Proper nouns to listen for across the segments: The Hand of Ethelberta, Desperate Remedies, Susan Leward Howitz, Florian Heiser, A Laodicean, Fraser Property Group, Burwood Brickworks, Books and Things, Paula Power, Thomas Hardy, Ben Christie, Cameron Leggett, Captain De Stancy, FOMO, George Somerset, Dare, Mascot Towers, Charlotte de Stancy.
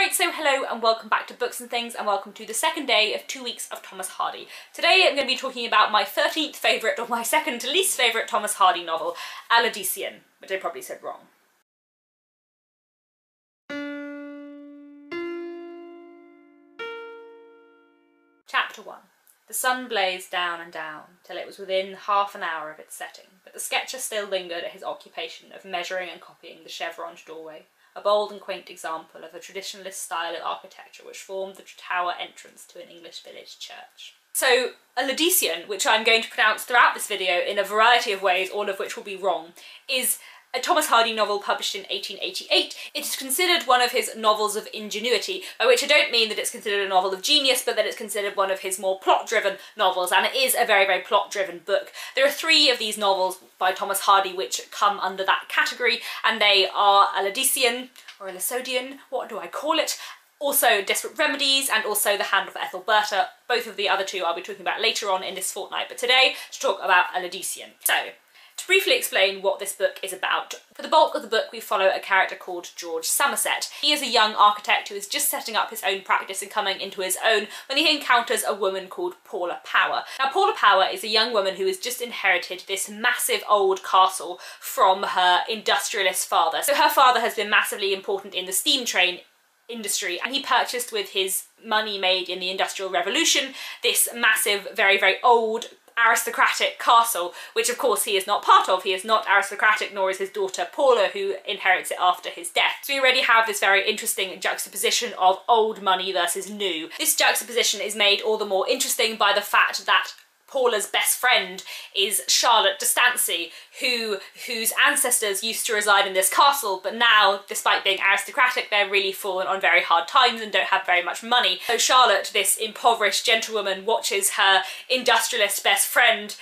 Right, so hello and welcome back to Books and Things, and welcome to the second day of 2 weeks of Thomas Hardy. Today I'm going to be talking about my 13th favourite, or my second to least favourite Thomas Hardy novel, A Laodicean, which I probably said wrong. Chapter 1. The sun blazed down and down, till it was within half an hour of its setting, but the sketcher still lingered at his occupation of measuring and copying the chevroned doorway, a bold and quaint example of a traditionalist style of architecture which formed the tower entrance to an English village church. So, A Laodicean, which I'm going to pronounce throughout this video in a variety of ways, all of which will be wrong, is a Thomas Hardy novel published in 1888. It is considered one of his novels of ingenuity, by which I don't mean that it's considered a novel of genius, but that it's considered one of his more plot-driven novels, and it is a very, very plot-driven book. There are three of these novels by Thomas Hardy which come under that category, and they are A Laodicean, or A Laodicean, what do I call it? Also Desperate Remedies, and also The Hand of Ethelberta. Both of the other two I'll be talking about later on in this fortnight, but today to talk about A Laodicean. So, to briefly explain what this book is about. For the bulk of the book we follow a character called George Somerset. He is a young architect who is just setting up his own practice and coming into his own when he encounters a woman called Paula Power. Now Paula Power is a young woman who has just inherited this massive old castle from her industrialist father. So her father has been massively important in the steam train industry, and he purchased with his money made in the Industrial Revolution this massive, very, very old aristocratic castle, which of course he is not part of. He is not aristocratic, nor is his daughter Paula, who inherits it after his death. So we already have this very interesting juxtaposition of old money versus new. This juxtaposition is made all the more interesting by the fact that Paula's best friend is Charlotte de Stancy, whose ancestors used to reside in this castle, but now, despite being aristocratic, they're really fallen on very hard times and don't have very much money. So Charlotte, this impoverished gentlewoman, watches her industrialist best friend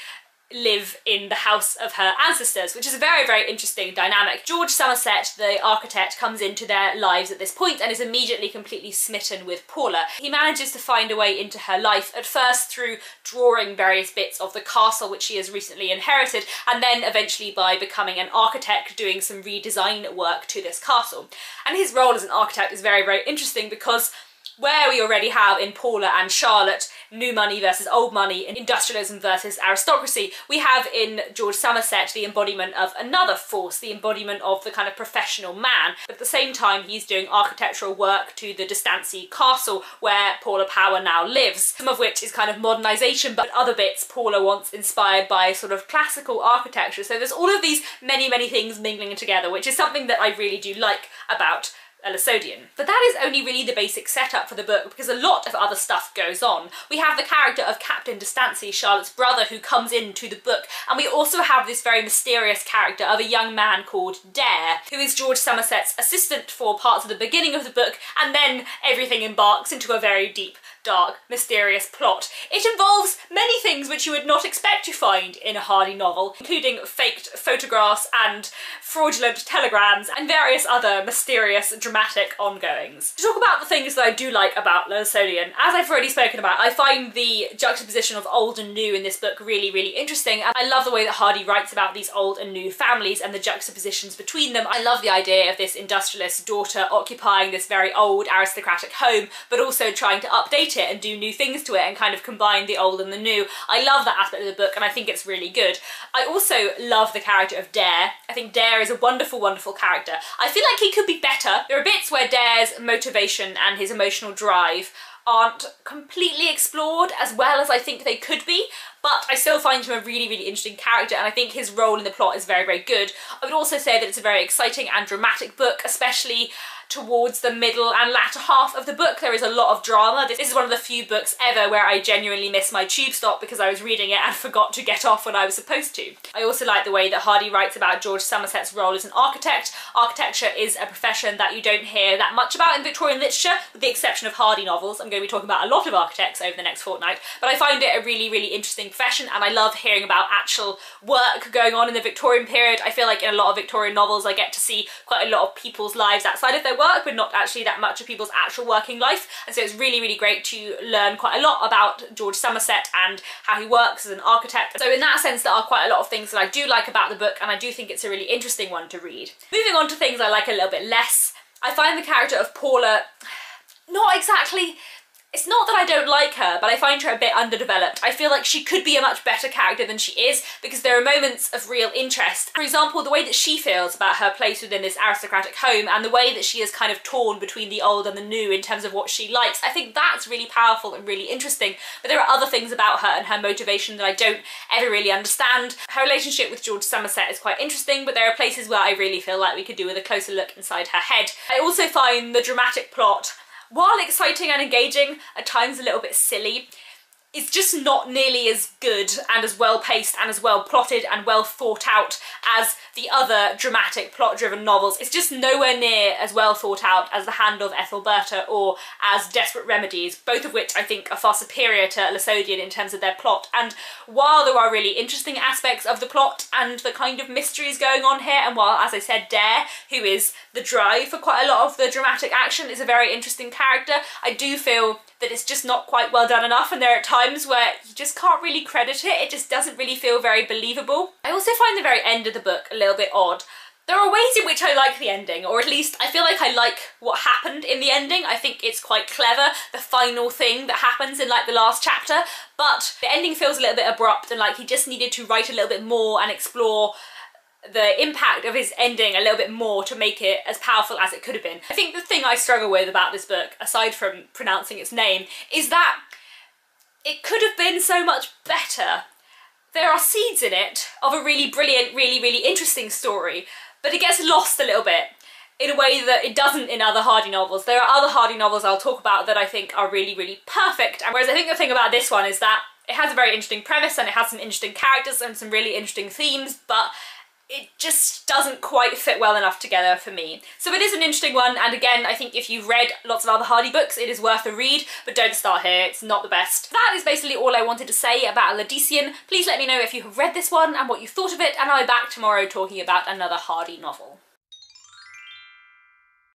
live in the house of her ancestors, which is a very, very interesting dynamic. George Somerset, the architect, comes into their lives at this point and is immediately completely smitten with Paula. He manages to find a way into her life, at first through drawing various bits of the castle which she has recently inherited, and then eventually by becoming an architect, doing some redesign work to this castle. And his role as an architect is very, very interesting because where we already have in Paula and Charlotte new money versus old money, and industrialism versus aristocracy, we have in George Somerset the embodiment of another force, the embodiment of the kind of professional man. But at the same time he's doing architectural work to the De Stancy castle where Paula Power now lives, some of which is kind of modernisation, but other bits Paula wants inspired by sort of classical architecture. So there's all of these many things mingling together, which is something that I really do like about A Laodicean. But that is only really the basic setup for the book, because a lot of other stuff goes on. We have the character of Captain De Stancy, Charlotte's brother, who comes into the book, and we also have this very mysterious character of a young man called Dare, who is George Somerset's assistant for parts of the beginning of the book, and then everything embarks into a very deep, dark, mysterious plot. It involves many things which you would not expect to find in a Hardy novel, including faked photographs and fraudulent telegrams and various other mysterious dramatic ongoings. To talk about the things that I do like about Laodicean, as I've already spoken about, I find the juxtaposition of old and new in this book really, really interesting, and I love the way that Hardy writes about these old and new families and the juxtapositions between them. I love the idea of this industrialist daughter occupying this very old aristocratic home, but also trying to update it and do new things to it and kind of combine the old and the new. I love that aspect of the book and I think it's really good. I also love the character of Dare. I think Dare is a wonderful, wonderful character. I feel like he could be better. There are bits where Dare's motivation and his emotional drive aren't completely explored as well as I think they could be, but I still find him a really, really interesting character, and I think his role in the plot is very, very good. I would also say that it's a very exciting and dramatic book, especially towards the middle and latter half of the book. There is a lot of drama. This is one of the few books ever where I genuinely missed my tube stop because I was reading it and forgot to get off when I was supposed to. I also like the way that Hardy writes about George Somerset's role as an architect. Architecture is a profession that you don't hear that much about in Victorian literature, with the exception of Hardy novels. I'm going to be talking about a lot of architects over the next fortnight, but I find it a really, really interesting profession, and I love hearing about actual work going on in the Victorian period. I feel like in a lot of Victorian novels I get to see quite a lot of people's lives outside of their work, but not actually that much of people's actual working life, and so it's really, really great to learn quite a lot about George Somerset and how he works as an architect. So in that sense there are quite a lot of things that I do like about the book, and I do think it's a really interesting one to read. Moving on to things I like a little bit less, I find the character of Paula not exactly, it's not that I don't like her, but I find her a bit underdeveloped. I feel like she could be a much better character than she is, because there are moments of real interest. For example, the way that she feels about her place within this aristocratic home, and the way that she is kind of torn between the old and the new in terms of what she likes, I think that's really powerful and really interesting. But there are other things about her and her motivation that I don't ever really understand. Her relationship with George Somerset is quite interesting, but there are places where I really feel like we could do with a closer look inside her head. I also find the dramatic plot, while exciting and engaging, at times a little bit silly. It's just not nearly as good and as well paced and as well plotted and well thought out as the other dramatic plot driven novels. It's just nowhere near as well thought out as The Hand of Ethelberta or as Desperate Remedies, both of which I think are far superior to Laodicean in terms of their plot. And while there are really interesting aspects of the plot and the kind of mysteries going on here, and while, as I said, Dare, who is the drive for quite a lot of the dramatic action, is a very interesting character, I do feel that it's just not quite well done enough, and there are times where you just can't really credit it. It just doesn't really feel very believable. I also find the very end of the book a little bit odd. There are ways in which I like the ending, or at least I feel like I like what happened in the ending. I think it's quite clever, the final thing that happens in like the last chapter, but the ending feels a little bit abrupt, and like he just needed to write a little bit more and explore the impact of his ending a little bit more to make it as powerful as it could have been. I think the thing I struggle with about this book, aside from pronouncing its name, is that it could have been so much better. There are seeds in it of a really brilliant, really, really interesting story, but it gets lost a little bit in a way that it doesn't in other Hardy novels. There are other Hardy novels I'll talk about that I think are really, really perfect, whereas I think the thing about this one is that it has a very interesting premise and it has some interesting characters and some really interesting themes, but it just doesn't quite fit well enough together for me. So it is an interesting one, and again, I think if you've read lots of other Hardy books, it is worth a read, but don't start here, it's not the best. That is basically all I wanted to say about A Laodicean. Please let me know if you have read this one and what you thought of it, and I'll be back tomorrow talking about another Hardy novel.